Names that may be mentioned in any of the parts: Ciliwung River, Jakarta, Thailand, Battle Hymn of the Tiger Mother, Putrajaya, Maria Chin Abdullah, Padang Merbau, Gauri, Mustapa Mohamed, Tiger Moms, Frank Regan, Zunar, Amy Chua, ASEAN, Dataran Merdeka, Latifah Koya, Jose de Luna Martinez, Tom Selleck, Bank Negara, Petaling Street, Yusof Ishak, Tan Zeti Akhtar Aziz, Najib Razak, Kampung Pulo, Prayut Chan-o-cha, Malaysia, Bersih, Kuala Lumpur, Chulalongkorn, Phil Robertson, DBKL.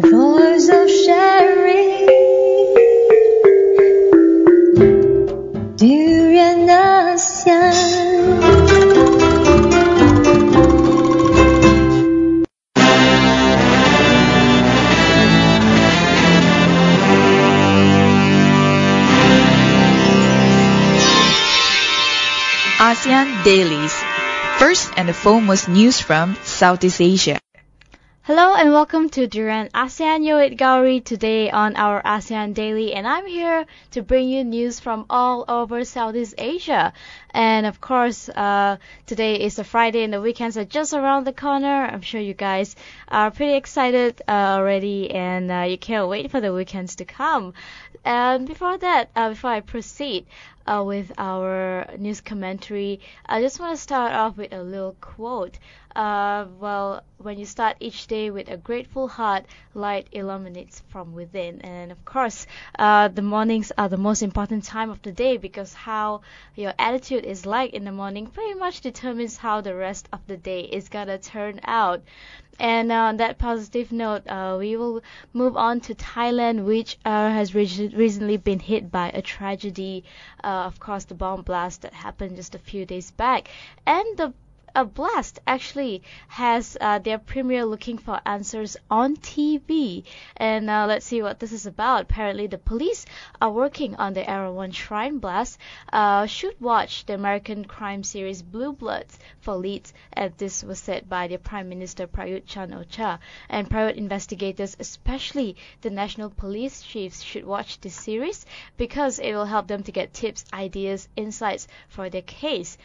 The voice of sharing, durian ASEAN. ASEAN Dailies. First and foremost news from Southeast Asia. Hello and welcome to Dataran ASEAN Yoit Gauri today on our ASEAN Daily, and I'm here to bring you news from all over Southeast Asia. And of course, today is a Friday and the weekends are just around the corner. I'm sure you guys are pretty excited already, and you can't wait for the weekends to come. And before I proceed with our news commentary, I just want to start off with a little quote. When you start each day with a grateful heart, light illuminates from within. And of course, the mornings are the most important time of the day, because how your attitude is like in the morning pretty much determines how the rest of the day is gonna turn out. And on that positive note, we will move on to Thailand, which has recently been hit by a tragedy. Of course, the bomb blast that happened just a few days back, and a blast actually has their premier looking for answers on TV. And let's see what this is about. Apparently, the police are working on the Erawan Shrine blast. Should watch the American crime series Blue Bloods for leads, and this was said by the Prime Minister Prayut Chan-o-cha. And private investigators, especially the national police chiefs, should watch this series because it will help them to get tips, ideas, insights for their case.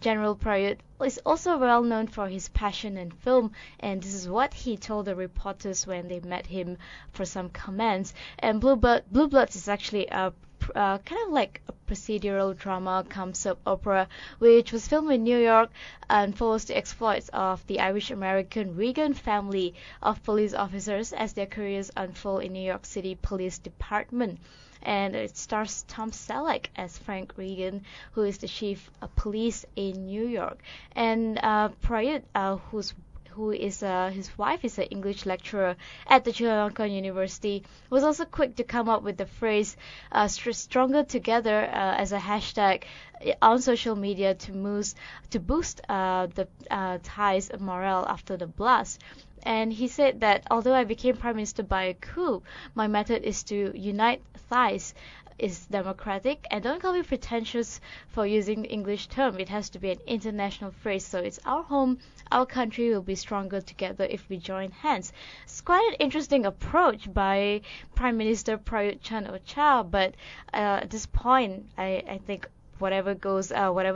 General Prayut is also well known for his passion in film, and this is what he told the reporters when they met him for some comments. And Blue Bloods is actually kind of like a procedural drama cum soap opera, which was filmed in New York and follows the exploits of the Irish-American Regan family of police officers as their careers unfold in New York City Police Department. And it stars Tom Selleck as Frank Regan, who is the chief of police in New York. And Prayut, his wife is an English lecturer at the Chulalongkorn University, was also quick to come up with the phrase "stronger together" as a hashtag on social media to boost the Thai's morale after the blast. And he said that although I became prime minister by a coup, my method is to unite Thais. Is democratic, and don't call me pretentious for using the English term. It has to be an international phrase, so it's our home, our country will be stronger together if we join hands. It's quite an interesting approach by Prime Minister Prayut Chan-o-cha, but at this point, I think whatever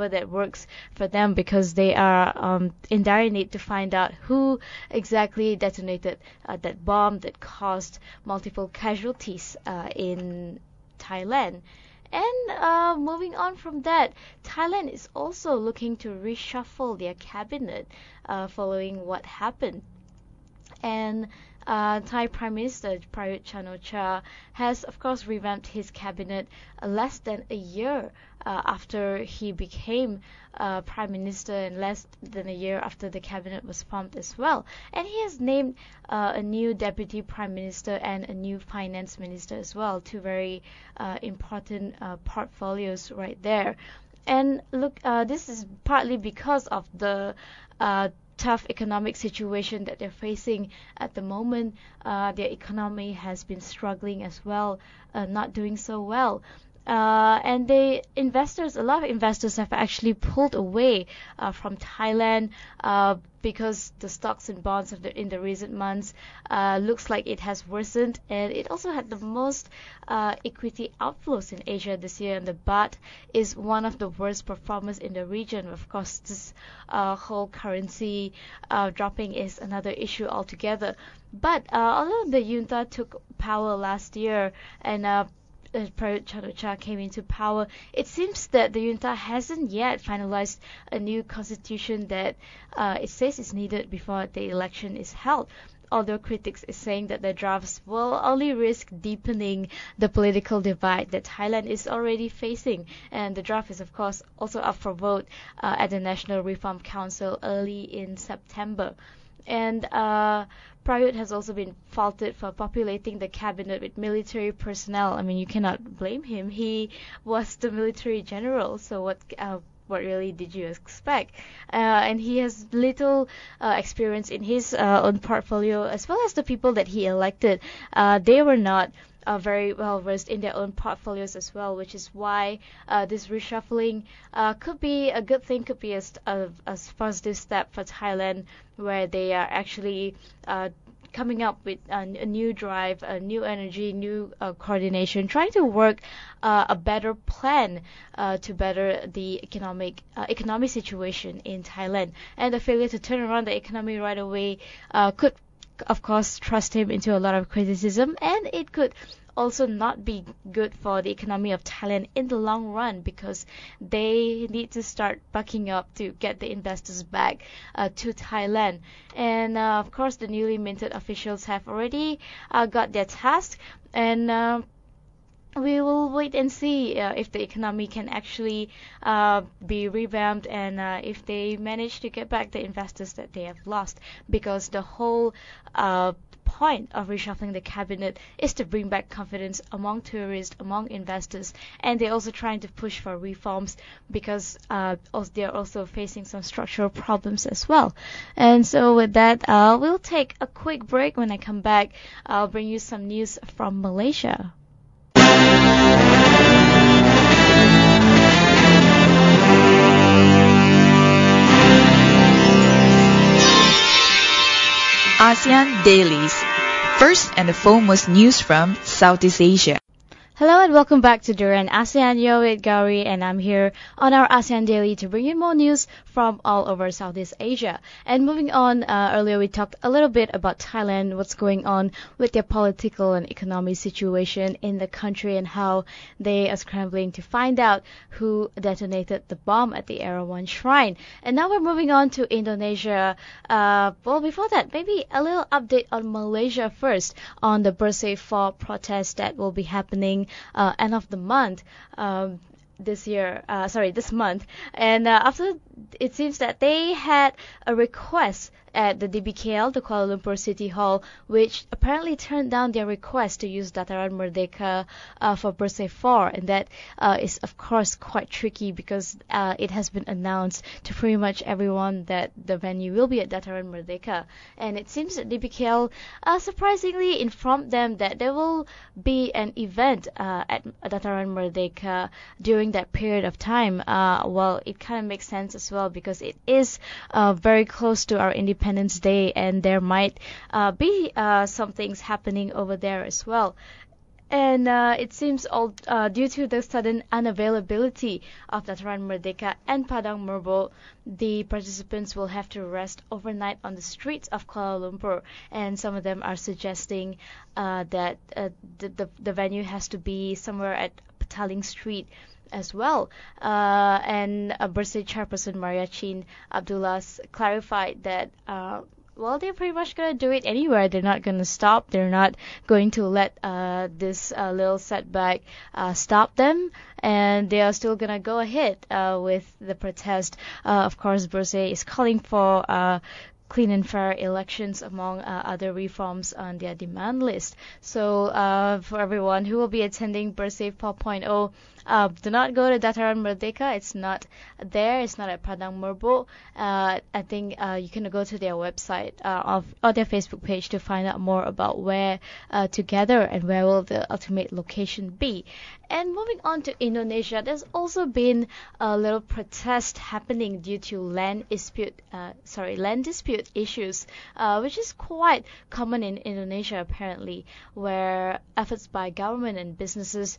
that works for them, because they are in dire need to find out who exactly detonated that bomb that caused multiple casualties in Thailand. And moving on from that, Thailand is also looking to reshuffle their cabinet following what happened. And Thai Prime Minister Prayut Chan-o-cha has, of course, revamped his cabinet less than a year after he became Prime Minister, and less than a year after the cabinet was formed as well. And he has named a new Deputy Prime Minister and a new Finance Minister as well, two very important portfolios right there. And look, this is partly because of the tough economic situation that they're facing at the moment. Their economy has been struggling as well, not doing so well. And a lot of investors have actually pulled away from Thailand because the stocks and bonds in the recent months looks like it has worsened, and it also had the most equity outflows in Asia this year, and the baht is one of the worst performers in the region. Of course, this whole currency dropping is another issue altogether. But although the junta took power last year and Prayut Chan-o-cha came into power, it seems that the junta hasn't yet finalized a new constitution that it says is needed before the election is held, although critics is saying that the drafts will only risk deepening the political divide that Thailand is already facing. And the draft is, of course, also up for vote at the National Reform Council early in September. And Prayut has also been faulted for populating the cabinet with military personnel. I mean, you cannot blame him. He was the military general, so what really did you expect? And he has little experience in his own portfolio, as well as the people that he elected. They were not very well versed in their own portfolios as well, which is why this reshuffling could be a good thing, could be a positive step for Thailand, where they are actually coming up with a new drive, a new energy, new coordination, trying to work a better plan to better the economic situation in Thailand. And the failure to turn around the economy right away could, of course, thrust him into a lot of criticism, and it could also not be good for the economy of Thailand in the long run, because they need to start bucking up to get the investors back to Thailand. And of course, the newly minted officials have already got their task, and we will wait and see if the economy can actually be revamped, and if they manage to get back the investors that they have lost, because the whole point of reshuffling the cabinet is to bring back confidence among tourists, among investors, and they're also trying to push for reforms, because they're also facing some structural problems as well. And so with that, we'll take a quick break. When I come back, I'll bring you some news from Malaysia. ASEAN Dailies. First and the foremost news from Southeast Asia. Hello and welcome back to Durian ASEAN. You're with Gauri, and I'm here on our ASEAN Daily to bring you more news from all over Southeast Asia. And moving on, earlier we talked a little bit about Thailand, what's going on with their political and economic situation in the country, and how they are scrambling to find out who detonated the bomb at the Erawan Shrine. And now we're moving on to Indonesia. Well, before that, maybe a little update on Malaysia first, on the Bersih 4 protest that will be happening end of the month this month. And after, it seems that they had a request at the DBKL, the Kuala Lumpur City Hall, which apparently turned down their request to use Dataran Merdeka for Bersih 4, and that is, of course, quite tricky, because it has been announced to pretty much everyone that the venue will be at Dataran Merdeka, and it seems that DBKL surprisingly informed them that there will be an event at Dataran Merdeka during that period of time. Well, it kind of makes sense as well, because it is very close to our Independence Day, and there might be some things happening over there as well. And it seems all due to the sudden unavailability of Dataran Merdeka and Padang Merbau, the participants will have to rest overnight on the streets of Kuala Lumpur. And some of them are suggesting that the venue has to be somewhere at Petaling Street as well. And Bersih chairperson Maria Chin Abdullah clarified that well, they're pretty much going to do it anywhere. They're not going to stop. They're not going to let this little setback stop them. And they are still going to go ahead with the protest. Of course, Bersih is calling for clean and fair elections, among other reforms on their demand list. So for everyone who will be attending Bersih 4.0, do not go to Dataran Merdeka. It's not there. It's not at Padang Merbau. I think you can go to their website or their Facebook page to find out more about where to gather and where will the ultimate location be. And moving on to Indonesia, there's also been a little protest happening due to land dispute issues, which is quite common in Indonesia apparently, where efforts by government and businesses,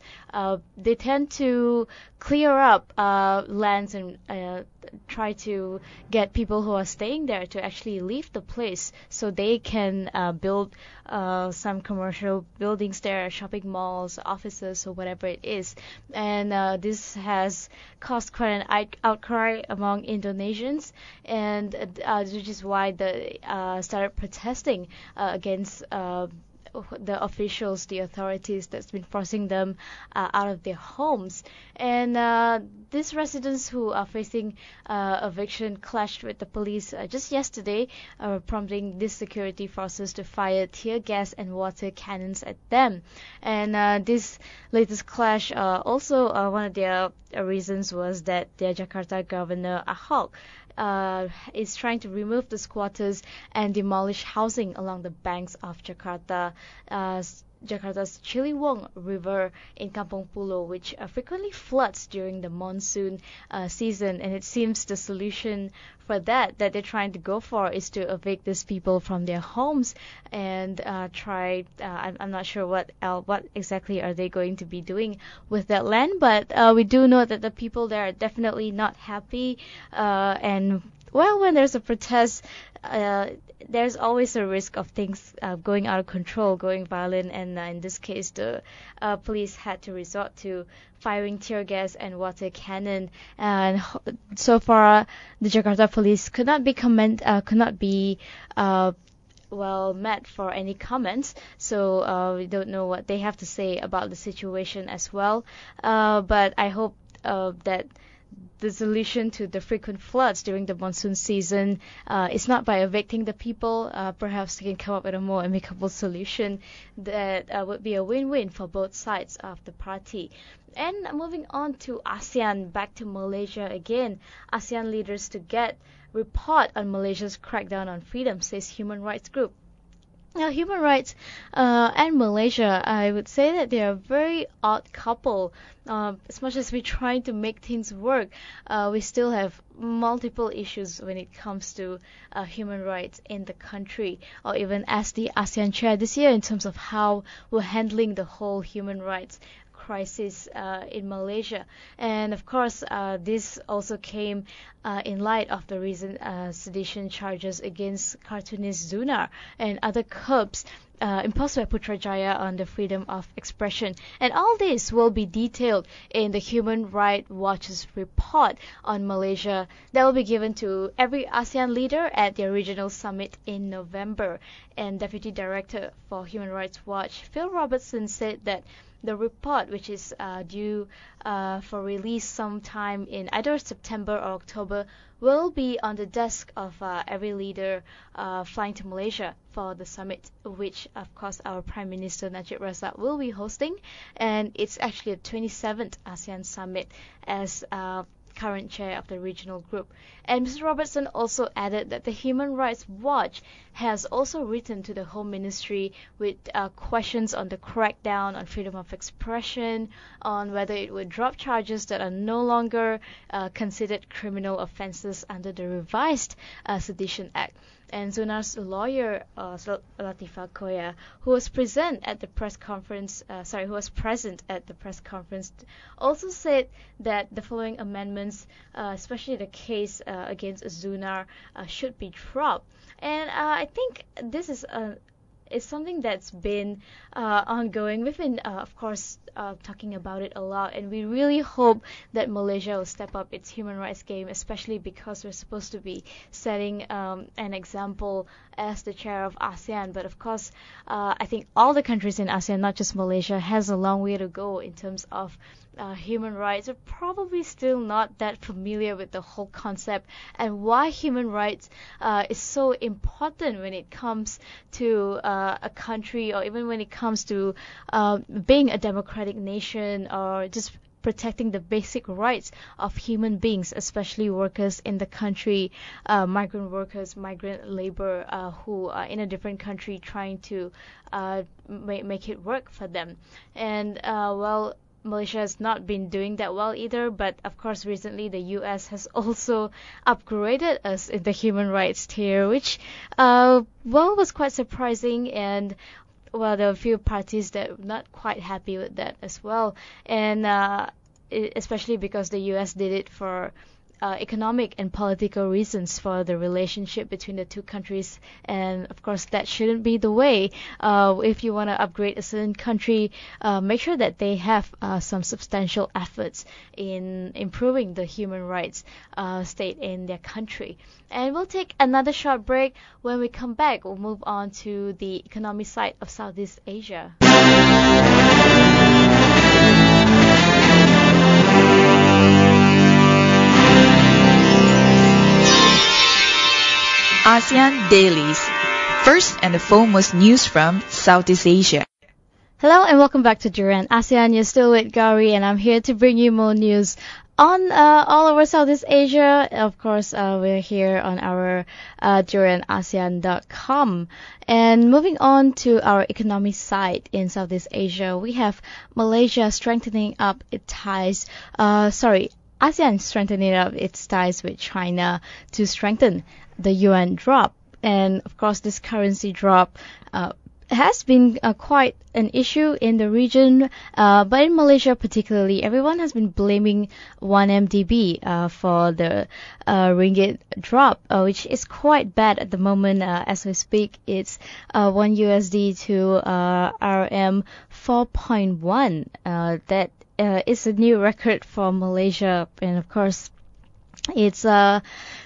they tend to clear up lands and try to get people who are staying there to actually leave the place so they can build some commercial buildings there, shopping malls, offices, or whatever it is. And this has caused quite an outcry among Indonesians, and which is why they started protesting against the officials, the authorities that's been forcing them out of their homes. And these residents who are facing eviction clashed with the police just yesterday, prompting these security forces to fire tear gas and water cannons at them. And this latest clash, also one of their reasons was that their Jakarta governor, Ahok, is trying to remove the squatters and demolish housing along the banks of Jakarta. Jakarta's Ciliwung River in Kampung Pulo, which frequently floods during the monsoon season, and it seems the solution for that they're trying to go for is to evict these people from their homes and try. I'm not sure what exactly are they going to be doing with that land, but we do know that the people there are definitely not happy, and well, when there's a protest, there's always a risk of things going out of control, going violent, and in this case, the police had to resort to firing tear gas and water cannon. And so far, the Jakarta police could not be met for any comments, so we don't know what they have to say about the situation as well. But I hope that the solution to the frequent floods during the monsoon season is not by evicting the people. Perhaps they can come up with a more amicable solution that would be a win-win for both sides of the party. And moving on to ASEAN, back to Malaysia again. ASEAN leaders to get report on Malaysia's crackdown on freedom, says human rights group. Now, human rights and Malaysia, I would say that they are a very odd couple. As much as we're trying to make things work, we still have multiple issues when it comes to human rights in the country, or even as the ASEAN chair this year in terms of how we're handling the whole human rights crisis in Malaysia. And of course, this also came in light of the recent sedition charges against cartoonist Zunar and other curbs imposed by Putrajaya on the freedom of expression. And all this will be detailed in the Human Rights Watch's report on Malaysia that will be given to every ASEAN leader at their regional summit in November. And Deputy Director for Human Rights Watch, Phil Robertson, said that the report, which is due for release sometime in either September or October, will be on the desk of every leader flying to Malaysia for the summit, which of course our Prime Minister Najib Razak will be hosting. And it's actually the 27th ASEAN summit as current chair of the regional group. And Mr. Robertson also added that the Human Rights Watch has also written to the Home Ministry with questions on the crackdown on freedom of expression, on whether it would drop charges that are no longer considered criminal offences under the revised Sedition Act. And Zunar's lawyer, Latifah Koya, who was present at the press conference, also said that the following amendments, especially the case against Zunar, should be dropped. And I think this is something that's been ongoing. We've been, of course, talking about it a lot, and we really hope that Malaysia will step up its human rights game, especially because we're supposed to be setting an example as the chair of ASEAN. But of course, I think all the countries in ASEAN, not just Malaysia, has a long way to go in terms of human rights. We're probably still not that familiar with the whole concept and why human rights is so important when it comes to a country, or even when it comes to being a democratic nation, or just protecting the basic rights of human beings, especially workers in the country, migrant workers, migrant labor who are in a different country trying to make it work for them. And Malaysia has not been doing that well either, but of course recently the US has also upgraded us in the human rights tier, which was quite surprising, and there are a few parties that were not quite happy with that as well, and especially because the US did it for economic and political reasons for the relationship between the two countries, and of course that shouldn't be the way. If you want to upgrade a certain country, make sure that they have some substantial efforts in improving the human rights state in their country. And we'll take another short break. When we come back, we'll move on to the economic side of Southeast Asia. ASEAN Dailies. First and the foremost news from Southeast Asia. Hello and welcome back to Duran ASEAN. You're still with Gauri and I'm here to bring you more news on all over Southeast Asia. Of course, we're here on our DuranASEAN.com. And moving on to our economic side in Southeast Asia, we have Malaysia strengthening up its ties. ASEAN strengthening up its ties with China to strengthen the yuan drop. And of course, this currency drop has been quite an issue in the region, but in Malaysia particularly, everyone has been blaming 1MDB for the ringgit drop, which is quite bad at the moment. As we speak, it's 1 USD to RM 4.1. That is a new record for Malaysia, and of course, it's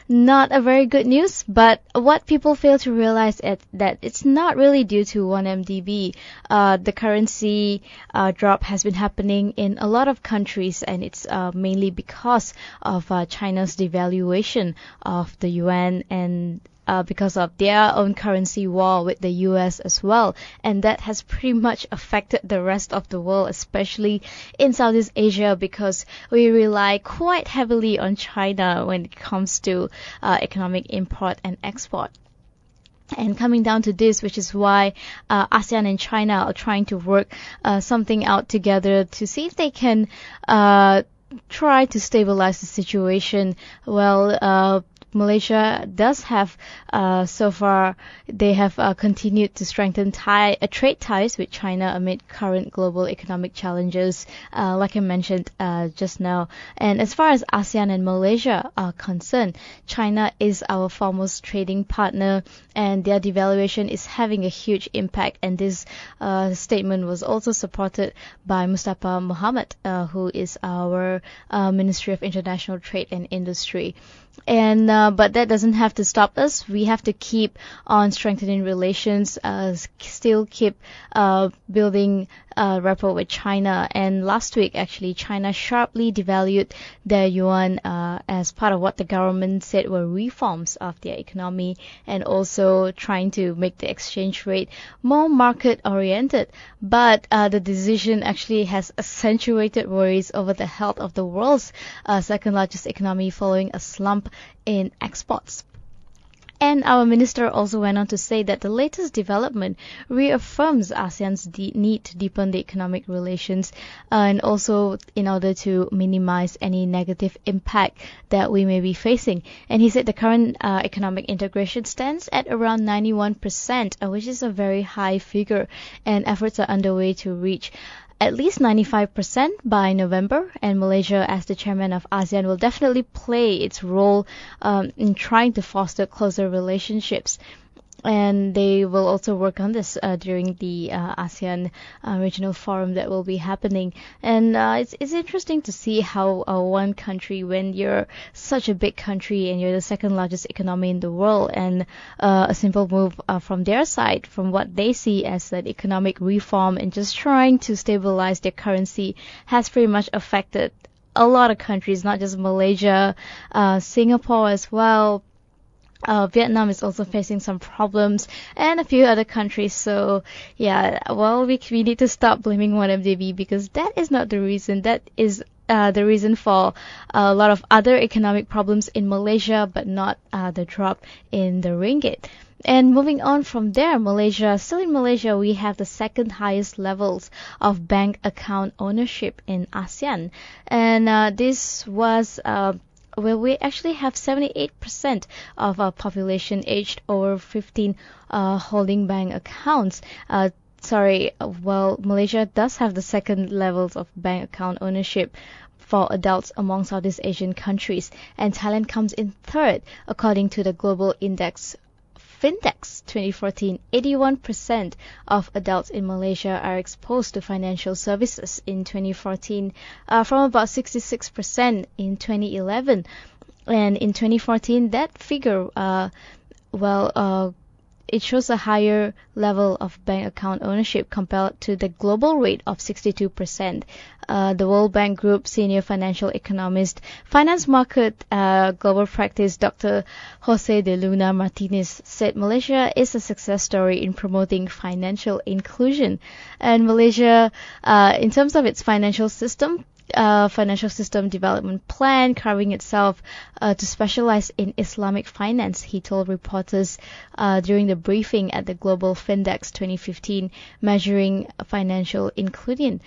not a very good news, but what people fail to realize is that it's not really due to 1MDB. The currency drop has been happening in a lot of countries, and it's mainly because of China's devaluation of the yuan and because of their own currency war with the US as well. And that has pretty much affected the rest of the world, especially in Southeast Asia, because we rely quite heavily on China when it comes to economic import and export. And coming down to this, which is why ASEAN and China are trying to work something out together to see if they can try to stabilize the situation. Well, Malaysia does have, so far, they have continued to strengthen trade ties with China amid current global economic challenges, like I mentioned just now. And as far as ASEAN and Malaysia are concerned, China is our foremost trading partner, and their devaluation is having a huge impact. And this statement was also supported by Mustapa Mohamed, who is our Ministry of International Trade and Industry. And but that doesn't have to stop us. We have to keep on strengthening relations, still keep building rapport with China. And last week, actually, China sharply devalued their yuan as part of what the government said were reforms of their economy, and also trying to make the exchange rate more market-oriented. But the decision actually has accentuated worries over the health of the world's second-largest economy following a slump in exports. And our minister also went on to say that the latest development reaffirms ASEAN's need to deepen the economic relations, and also in order to minimize any negative impact that we may be facing. And he said the current economic integration stands at around 91%, which is a very high figure, and efforts are underway to reach at least 95% by November, and Malaysia, as the chairman of ASEAN, will definitely play its role in trying to foster closer relationships. And they will also work on this during the ASEAN regional forum that will be happening. And it's interesting to see how one country, when you're such a big country and you're the second largest economy in the world, and a simple move from their side, from what they see as an economic reform and just trying to stabilize their currency, has pretty much affected a lot of countries, not just Malaysia, Singapore as well. Vietnam is also facing some problems, and a few other countries. So yeah, well, we need to stop blaming 1MDB, because that is not the reason. That is the reason for a lot of other economic problems in Malaysia, but not the drop in the ringgit. And moving on from there, still in Malaysia, we have the second highest levels of bank account ownership in ASEAN. And this was where we actually have 78% of our population aged over 15 holding bank accounts. Malaysia does have the second levels of bank account ownership for adults among Southeast Asian countries, and Thailand comes in third, according to the global index Findex 2014. 81% of adults in Malaysia are exposed to financial services in 2014, from about 66% in 2011. And in 2014, that figure, it shows a higher level of bank account ownership compared to the global rate of 62%. The World Bank Group senior financial economist, finance market global practice, Dr. Jose de Luna Martinez, said Malaysia is a success story in promoting financial inclusion. And Malaysia, in terms of its financial system development plan, carving itself to specialize in Islamic finance, he told reporters during the briefing at the Global Findex 2015 measuring financial inclusion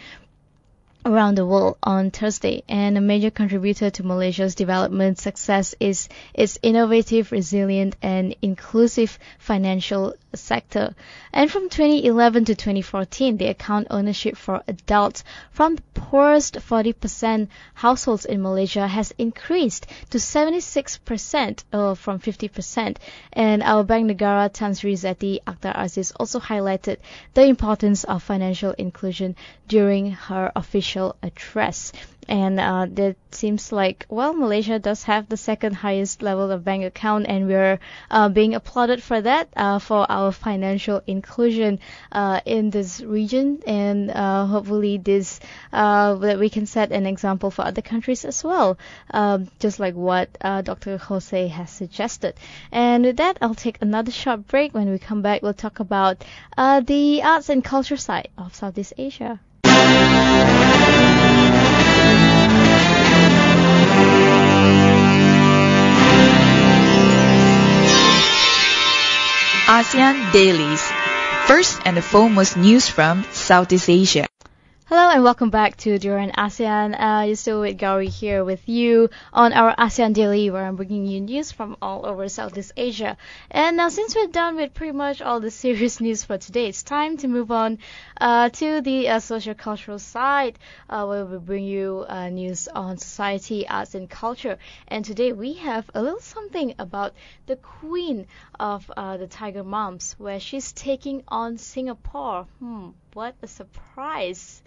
around the world on Thursday. And a major contributor to Malaysia's development success is its innovative, resilient and inclusive financial sector. And from 2011 to 2014, the account ownership for adults from the poorest 40% households in Malaysia has increased to 76% from 50%. And our Bank Negara Tan Zeti Akhtar Aziz also highlighted the importance of financial inclusion during her official address. And that seems like, well, Malaysia does have the second highest level of bank account, and we're being applauded for that, for our financial inclusion in this region. And hopefully this that we can set an example for other countries as well, just like what Dr. Jose has suggested. And with that, I'll take another short break. When we come back, we'll talk about the arts and culture side of Southeast Asia. ASEAN Dailies. First and the foremost news from Southeast Asia. Hello and welcome back to Dataran ASEAN. You're still with Gauri here with you on our ASEAN Daily, where I'm bringing you news from all over Southeast Asia. And now, since we're done with pretty much all the serious news for today, it's time to move on to the socio-cultural side, where we bring you news on society, arts and culture. And today we have a little something about the queen of the Tiger Moms, where she's taking on Singapore. What a surprise.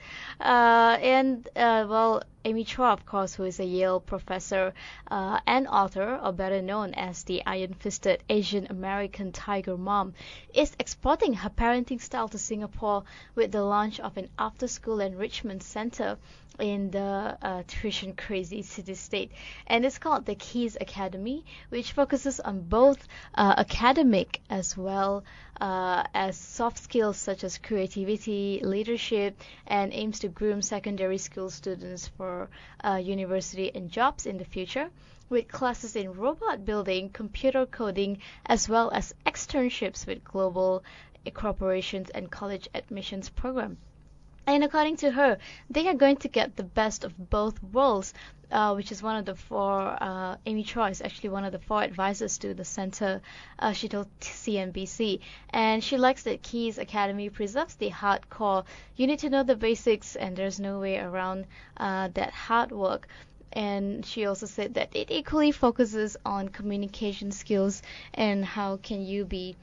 Amy Chua, of course, who is a Yale professor and author, or better known as the iron-fisted Asian-American tiger mom, is exporting her parenting style to Singapore with the launch of an after-school enrichment center in the tuition-crazy city-state. And it's called the Keys Academy, which focuses on both academic as well as soft skills such as creativity, leadership, and aims to groom secondary school students for university and jobs in the future, with classes in robot building, computer coding, as well as externships with global corporations and college admissions program. And according to her, they are going to get the best of both worlds, which is one of the four, Amy Chua is actually one of the four advisors to the center, she told CNBC. And she likes that Keys Academy preserves the hardcore. You need to know the basics, and there's no way around that hard work. And she also said that it equally focuses on communication skills and how can you be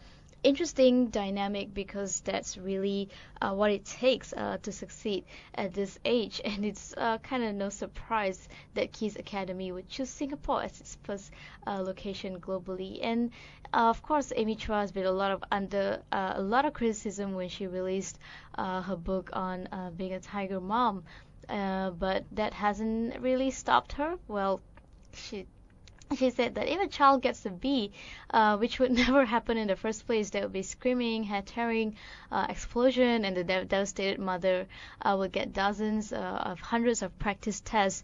interesting, dynamic, because that's really what it takes to succeed at this age. And it's kind of no surprise that Keys Academy would choose Singapore as its first location globally. And of course, Amy Chua has been under a lot of criticism when she released her book on being a tiger mom, but that hasn't really stopped her. Well, she said that if a child gets a B, which would never happen in the first place, there would be screaming, hair tearing, explosion, and the devastated mother would get hundreds of practice tests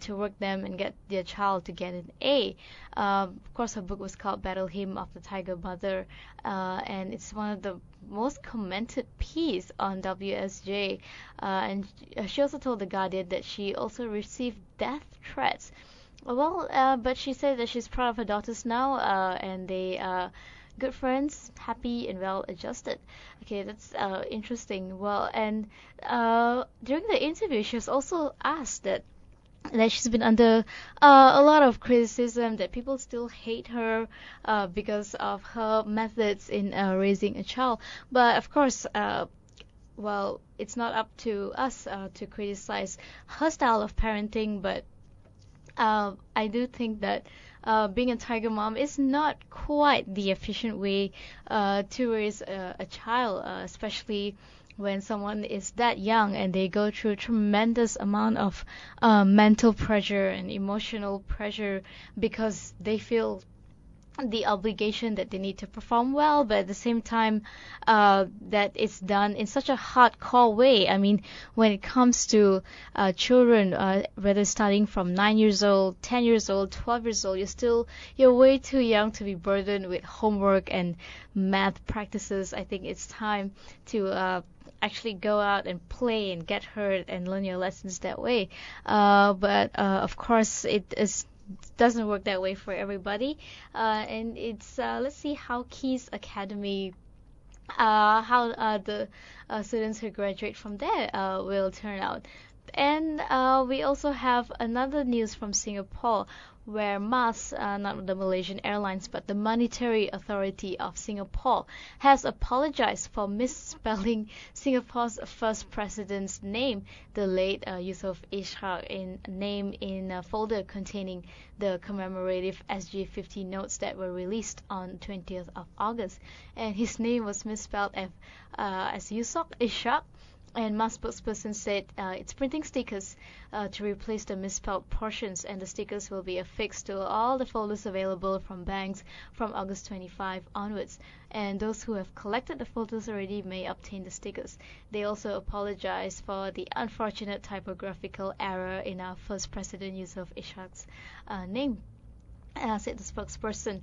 to work them and get their child to get an A. Of course, her book was called Battle Hymn of the Tiger Mother, and it's one of the most commented piece on WSJ. And she also told The Guardian that she also received death threats. Well, but she said that she's proud of her daughters now, and they are good friends, happy and well-adjusted. Okay, that's interesting. Well, and during the interview, she was also asked that that she's been under a lot of criticism, that people still hate her because of her methods in raising a child. But of course, well, it's not up to us to criticize her style of parenting, but I do think that being a tiger mom is not quite the efficient way to raise a child, especially when someone is that young and they go through a tremendous amount of mental pressure and emotional pressure because they feel the obligation that they need to perform well, but at the same time that it's done in such a hardcore way. I mean, when it comes to children, whether starting from 9 years old, 10 years old, 12 years old, you're way too young to be burdened with homework and math practices. I think it's time to actually go out and play and get hurt and learn your lessons that way. But of course, it doesn't work that way for everybody, and it's let's see how Keys Academy, the students who graduate from there will turn out. And we also have another news from Singapore, where MAS, not the Malaysian Airlines, but the Monetary Authority of Singapore, has apologized for misspelling Singapore's first president's name, the late Yusof Ishak, in a folder containing the commemorative SG50 notes that were released on 20th of August. And his name was misspelled as Yusof Ishak. And MAS spokesperson said it's printing stickers to replace the misspelled portions, and the stickers will be affixed to all the folders available from banks from August 25 onwards. And those who have collected the folders already may obtain the stickers. They also apologized for the unfortunate typographical error in our first president Yusof Ishak's name, said the spokesperson.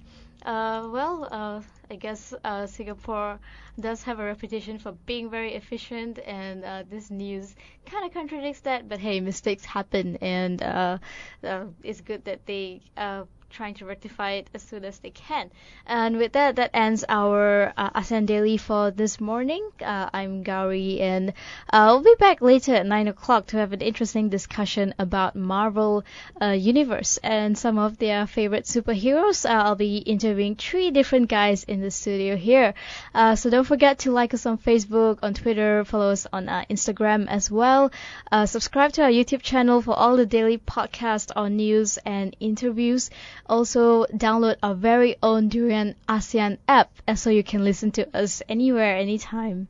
I guess Singapore does have a reputation for being very efficient, and this news kind of contradicts that. But hey, mistakes happen, and it's good that they are trying to rectify it as soon as they can. And with that ends our ASEAN Daily for this morning. I'm Gauri, and we'll be back later at 9 o'clock to have an interesting discussion about Marvel Universe and some of their favorite superheroes. I'll be interviewing 3 different guys in the studio here. So don't forget to like us on Facebook, on Twitter, follow us on Instagram as well. Subscribe to our YouTube channel for all the daily podcasts on news and interviews. Also, download our very own Durian ASEAN app so you can listen to us anywhere, anytime.